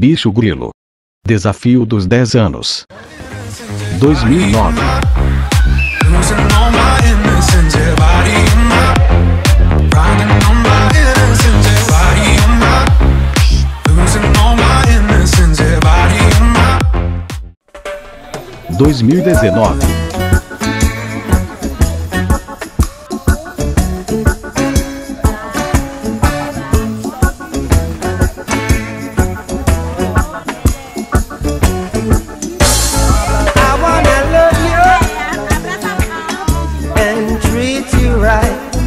Bicho Grilo. Desafio dos 10 anos. 2009. (2019) 3, 2, right.